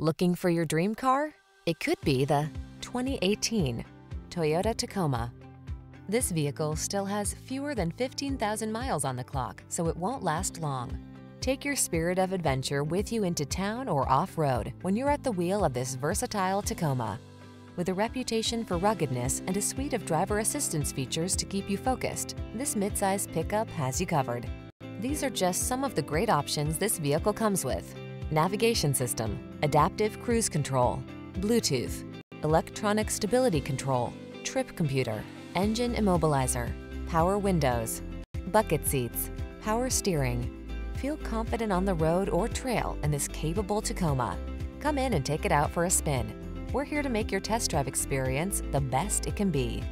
Looking for your dream car? It could be the 2018 Toyota Tacoma. This vehicle still has fewer than 15,000 miles on the clock, so it won't last long. Take your spirit of adventure with you into town or off-road when you're at the wheel of this versatile Tacoma. With a reputation for ruggedness and a suite of driver assistance features to keep you focused, this midsize pickup has you covered. These are just some of the great options this vehicle comes with: navigation system, adaptive cruise control, Bluetooth, electronic stability control, trip computer, engine immobilizer, power windows, bucket seats, power steering. Feel confident on the road or trail in this capable Tacoma. Come in and take it out for a spin. We're here to make your test drive experience the best it can be.